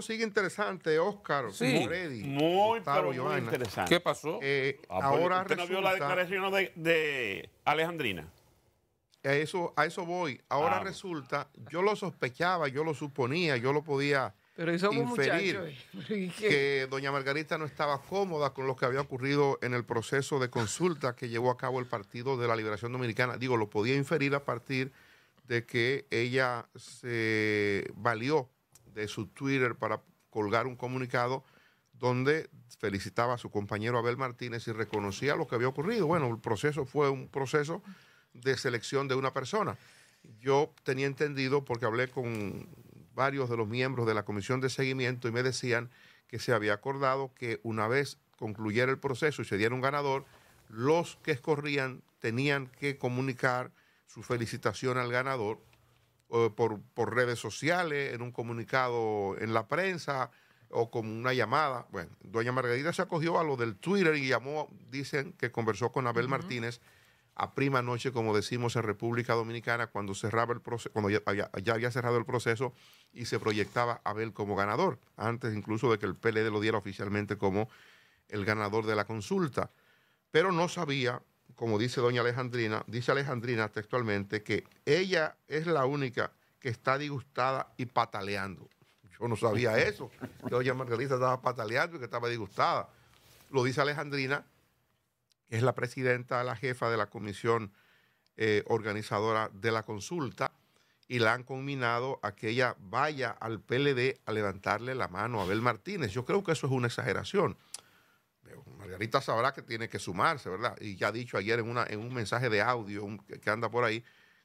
Sigue interesante, Óscar, sí, muy, Gustavo, pero muy interesante. ¿Qué pasó? Ahora ¿usted resulta... no vio la declaración de Alejandrina? A eso voy. Ahora resulta, yo lo sospechaba, yo lo suponía, yo lo podía inferir, que doña Margarita no estaba cómoda con lo que había ocurrido en el proceso de consulta que llevó a cabo el Partido de la Liberación Dominicana. Digo, lo podía inferir a partir de que ella se valió de su Twitter para colgar un comunicado donde felicitaba a su compañero Abel Martínez y reconocía lo que había ocurrido. Bueno, el proceso fue un proceso de selección de una persona. Yo tenía entendido, porque hablé con varios de los miembros de la comisión de seguimiento y me decían que se había acordado que una vez concluyera el proceso y se diera un ganador, los que escorrían tenían que comunicar su felicitación al ganador por redes sociales, en un comunicado en la prensa o con una llamada. Bueno, doña Margarita se acogió a lo del Twitter y llamó, dicen que conversó con Abel Martínez a prima noche, como decimos en República Dominicana, cuando cerraba el proceso, cuando ya había cerrado el proceso y se proyectaba a Abel como ganador, antes incluso de que el PLD lo diera oficialmente como el ganador de la consulta. Pero no sabía, como dice doña Alejandrina, dice Alejandrina textualmente que ella es la única que está disgustada y pataleando. Yo no sabía eso, que doña Margarita estaba pataleando y que estaba disgustada. Lo dice Alejandrina, que es la presidenta, la jefa de la comisión organizadora de la consulta, y la han conminado a que ella vaya al PLD a levantarle la mano a Abel Martínez. Yo creo que eso es una exageración. Margarita sabrá que tiene que sumarse, ¿verdad? Y ya ha dicho ayer en un mensaje de audio que anda por ahí,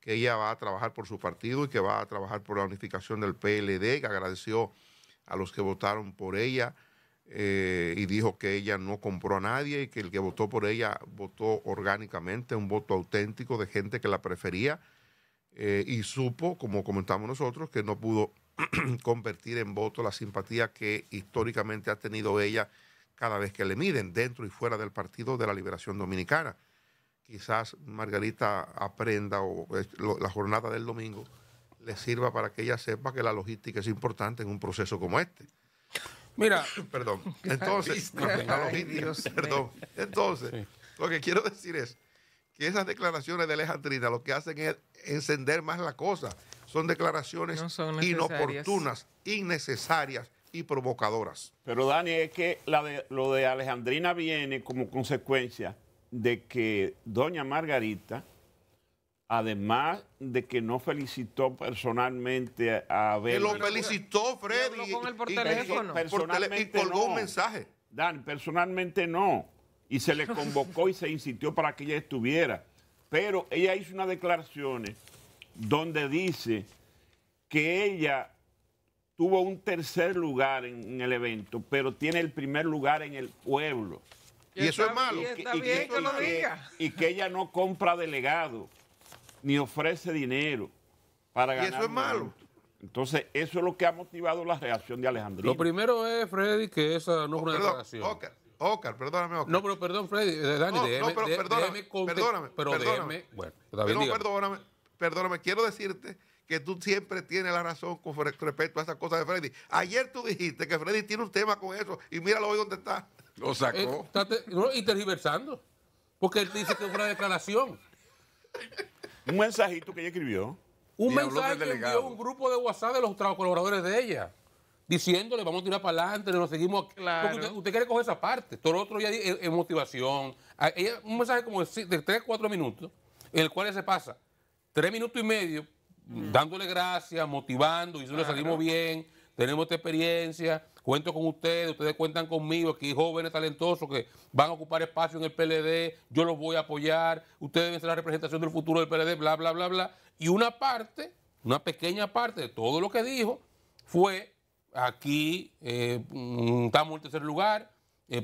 que ella va a trabajar por su partido y que va a trabajar por la unificación del PLD, que agradeció a los que votaron por ella y dijo que ella no compró a nadie y que el que votó por ella votó orgánicamente, un voto auténtico de gente que la prefería y supo, como comentamos nosotros, que no pudo convertir en voto la simpatía que históricamente ha tenido ella cada vez que le miden, dentro y fuera del Partido de la Liberación Dominicana. Quizás Margarita aprenda, o la jornada del domingo le sirva para que ella sepa que la logística es importante en un proceso como este. Mira, perdón, entonces, lo que quiero decir es que esas declaraciones de Alejandrina lo que hacen es encender más la cosa. Son declaraciones inoportunas, innecesarias y provocadoras. Pero, Dani, es que lo de Alejandrina viene como consecuencia de que doña Margarita, además de que no felicitó personalmente a Abel. Que lo felicitó, Freddy. Y habló por teléfono. Y colgó un mensaje. Dani, personalmente no. Y se le convocó y se insistió para que ella estuviera. Pero ella hizo unas declaraciones donde dice que ella tuvo un tercer lugar en el evento, pero tiene el primer lugar en el pueblo. Y eso es malo. Y que ella no compra delegado, ni ofrece dinero para ganar. Y eso es malo. Entonces, eso es lo que ha motivado la reacción de Alejandrina. Lo primero es, Freddy, que esa no es una declaración. Óscar, perdóname, Óscar. No, pero perdón, Freddy, Dani, perdóname, quiero decirte que tú siempre tienes la razón con respecto a esas cosas de Freddy. Ayer tú dijiste que Freddy tiene un tema con eso y míralo hoy donde está. Lo sacó. Y tergiversando. Porque él dice que es una declaración. Un mensajito que ella escribió. Un mensaje que envió un grupo de WhatsApp de los colaboradores de ella, diciéndole, vamos a tirar para adelante, nos seguimos. Claro. Porque usted quiere coger esa parte. Todo lo otro ya es motivación. Ella, un mensaje como de 3 a 4 minutos, en el cual se pasa 3 minutos y medio, dándole gracias, motivando, y nosotros salimos bien, tenemos esta experiencia, cuento con ustedes, ustedes cuentan conmigo, aquí jóvenes talentosos que van a ocupar espacio en el PLD, yo los voy a apoyar, ustedes deben ser la representación del futuro del PLD, bla, bla, bla, bla. Y una parte, una pequeña parte de todo lo que dijo fue, aquí estamos en tercer lugar,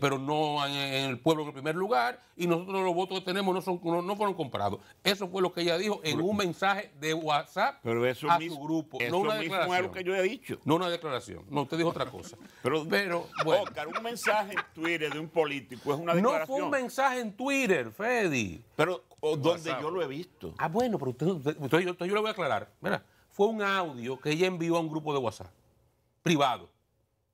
pero no en el pueblo en el primer lugar, y nosotros los votos que tenemos no fueron comprados. Eso fue lo que ella dijo en un mensaje de WhatsApp a su grupo. Eso no una declaración. Mismo es lo que yo he dicho. No una declaración. No, usted dijo otra cosa. pero bueno. Oscar, un mensaje en Twitter de un político es una declaración. No fue un mensaje en Twitter, Freddy. Pero donde yo lo he visto. Ah, bueno, pero usted yo le voy a aclarar. Mira, fue un audio que ella envió a un grupo de WhatsApp privado.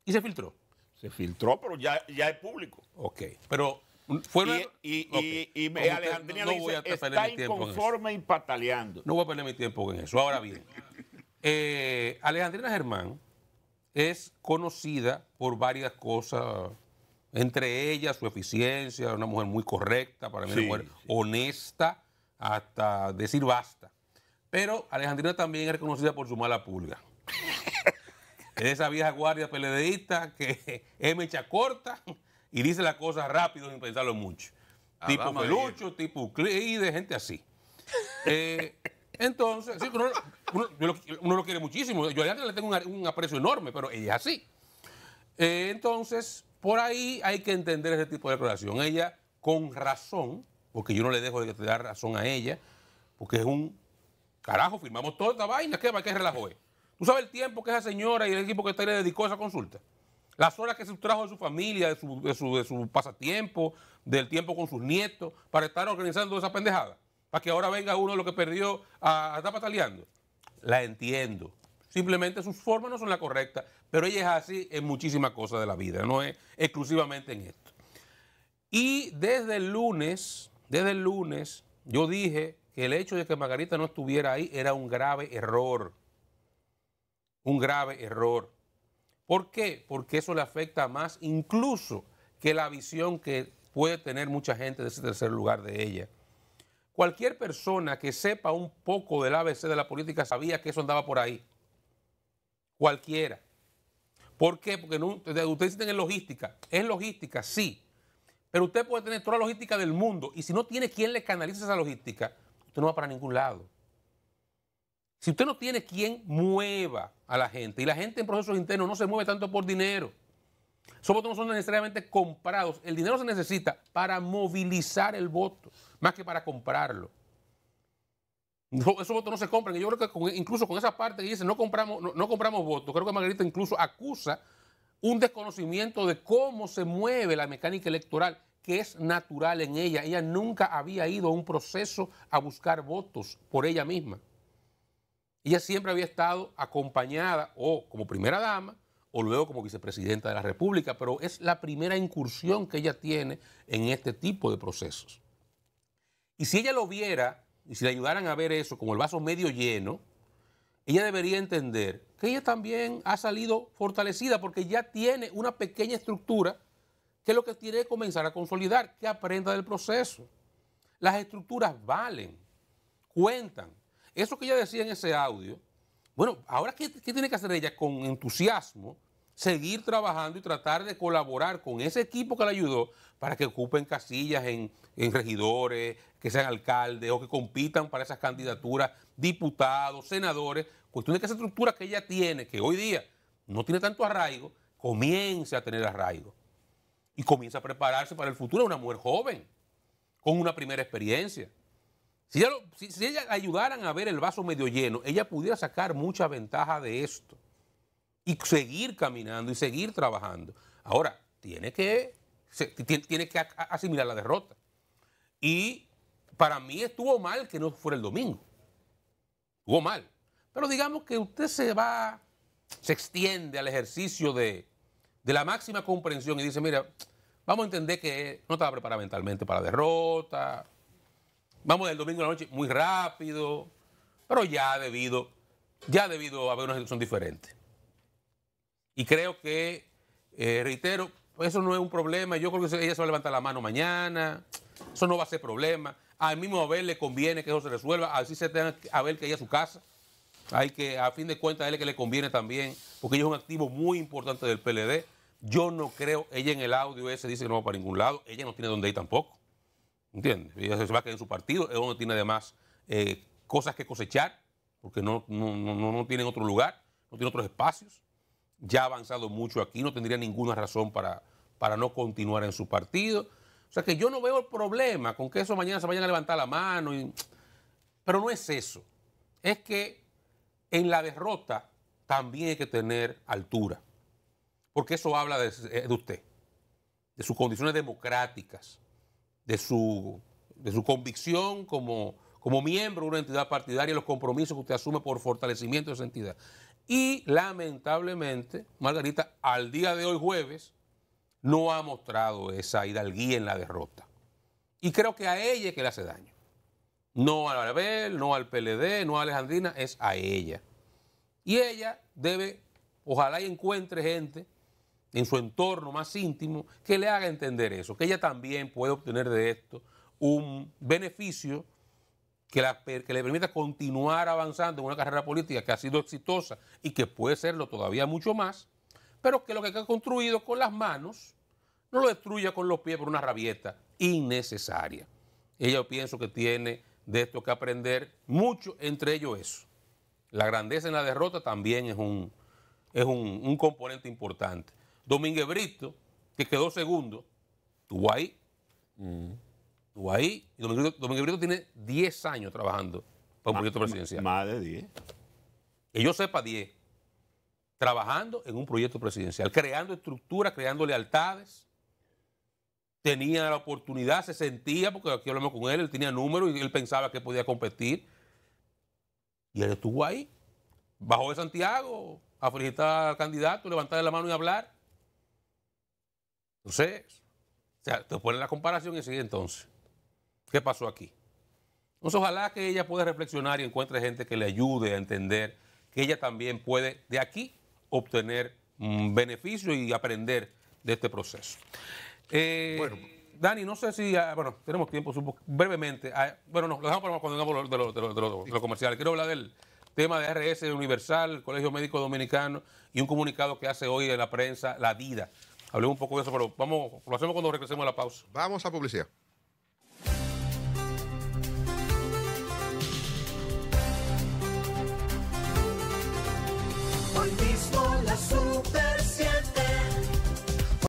¿Y se filtró? Se filtró, pero ya es público. Ok. Pero fue... Y Alejandrina no dice, está inconforme y pataleando. No voy a perder mi tiempo en eso. Ahora bien, Alejandrina Germán es conocida por varias cosas, entre ellas su eficiencia, una mujer muy correcta, para mí una mujer honesta, hasta decir basta. Pero Alejandrina también es reconocida por su mala pulga. Es esa vieja guardia peledeísta que es mecha corta y dice las cosas rápido sin pensarlo mucho. Tipo Pelucho, tipo Euclide, gente así. Entonces, sí, uno lo quiere muchísimo. Yo a Alejandra le tengo un aprecio enorme, pero ella es así. Entonces, por ahí hay que entender ese tipo de declaración. Ella, con razón, porque yo no le dejo de dar razón a ella, porque es un carajo, firmamos toda esta vaina, ¿qué va? ¿Qué relajo es? ¿Tú sabes el tiempo que esa señora y el equipo que está le dedicó a esa consulta? Las horas que se trajo de su familia, de su pasatiempo, del tiempo con sus nietos, para estar organizando esa pendejada. Para que ahora venga uno de los que perdió a estar pataleando. La entiendo. Simplemente sus formas no son las correctas, pero ella es así en muchísimas cosas de la vida, no es exclusivamente en esto. Y desde el lunes, yo dije que el hecho de que Margarita no estuviera ahí era un grave error. Un grave error. ¿Por qué? Porque eso le afecta más incluso que la visión que puede tener mucha gente de ese tercer lugar de ella. Cualquier persona que sepa un poco del ABC de la política sabía que eso andaba por ahí. Cualquiera. ¿Por qué? Porque ustedes dicen en logística. Es logística, sí. Pero usted puede tener toda la logística del mundo y si no tiene quien le canalice esa logística, usted no va para ningún lado. Si usted no tiene quien mueva a la gente, y la gente en procesos internos no se mueve tanto por dinero, esos votos no son necesariamente comprados. El dinero se necesita para movilizar el voto, más que para comprarlo. No, esos votos no se compran. Y yo creo que incluso con esa parte que dice no compramos votos, creo que Margarita incluso acusa un desconocimiento de cómo se mueve la mecánica electoral, que es natural en ella. Ella nunca había ido a un proceso a buscar votos por ella misma. Ella siempre había estado acompañada o como primera dama, o luego como vicepresidenta de la República, pero es la primera incursión que ella tiene en este tipo de procesos. Y si ella lo viera, y si le ayudaran a ver eso como el vaso medio lleno, ella debería entender que ella también ha salido fortalecida porque ya tiene una pequeña estructura que lo que tiene es comenzar a consolidar, que aprenda del proceso. Las estructuras valen, cuentan. Eso que ella decía en ese audio, bueno, ahora, ¿qué tiene que hacer ella? Con entusiasmo, seguir trabajando y tratar de colaborar con ese equipo que la ayudó para que ocupen casillas en regidores, que sean alcaldes o que compitan para esas candidaturas, diputados, senadores. Cuestión de que esa estructura que ella tiene, que hoy día no tiene tanto arraigo, comience a tener arraigo y comience a prepararse para el futuro. Una mujer joven, con una primera experiencia. Si ella ayudaran a ver el vaso medio lleno, ella pudiera sacar mucha ventaja de esto y seguir caminando y seguir trabajando. Ahora, tiene que asimilar la derrota. Y para mí estuvo mal que no fuera el domingo. Estuvo mal. Pero digamos que usted se extiende al ejercicio de la máxima comprensión y dice, mira, vamos a entender que no estaba preparada mentalmente para la derrota. Vamos del domingo a la noche muy rápido, pero ya ha debido haber una situación diferente. Y creo que, reitero, eso no es un problema. Yo creo que ella se va a levantar la mano mañana. Eso no va a ser problema. Al mismo Abel le conviene que eso se resuelva. Así se tenga Abel que ir a su casa. Hay que, a fin de cuentas, a él que le conviene también, porque ella es un activo muy importante del PLD. Yo no creo, ella en el audio ese dice que no va para ningún lado. Ella no tiene dónde ir tampoco. ¿Entiendes? Ella se va a quedar en su partido, es donde tiene además cosas que cosechar, porque no tienen otro lugar, no tiene otros espacios. Ya ha avanzado mucho aquí, no tendría ninguna razón para no continuar en su partido. O sea que yo no veo el problema con que eso mañana se vayan a levantar la mano. Pero no es eso. Es que en la derrota también hay que tener altura, porque eso habla de usted, de sus condiciones democráticas, de su convicción como miembro de una entidad partidaria y los compromisos que usted asume por fortalecimiento de esa entidad. Y lamentablemente, Margarita, al día de hoy jueves, no ha mostrado esa hidalguía en la derrota. Y creo que a ella es que le hace daño. No al Abel, no al PLD, no a Alejandrina, es a ella. Y ella debe, ojalá y encuentre gente en su entorno más íntimo que le haga entender eso, que ella también puede obtener de esto un beneficio que le permita continuar avanzando en una carrera política que ha sido exitosa y que puede serlo todavía mucho más, pero que lo que ha construido con las manos no lo destruya con los pies por una rabieta innecesaria. Ella, yo pienso que tiene de esto que aprender mucho, entre ellos eso. La grandeza en la derrota también es un componente importante. Domínguez Brito, que quedó segundo, estuvo ahí. Estuvo ahí. Y Domínguez Brito tiene 10 años trabajando para un proyecto presidencial. Más de 10. Que yo sepa, 10. Trabajando en un proyecto presidencial, creando estructuras, creando lealtades. Tenía la oportunidad, se sentía, porque aquí hablamos con él, él tenía números y él pensaba que podía competir. Y él estuvo ahí. Bajó de Santiago a felicitar al candidato, levantarle la mano y hablar. Entonces, o sea, te ponen la comparación y sigue entonces. ¿Qué pasó aquí? Entonces, ojalá que ella pueda reflexionar y encuentre gente que le ayude a entender que ella también puede, de aquí, obtener beneficio y aprender de este proceso. Bueno, Dani, no sé si, bueno, tenemos tiempo, brevemente. Bueno, no, lo dejamos para cuando hablamos de los comerciales. Quiero hablar del tema de RS Universal, Colegio Médico Dominicano y un comunicado que hace hoy en la prensa, La Vida. Hablemos un poco de eso, pero vamos, lo hacemos cuando regresemos a la pausa. Vamos a publicidad. Hoy mismo la Super 7.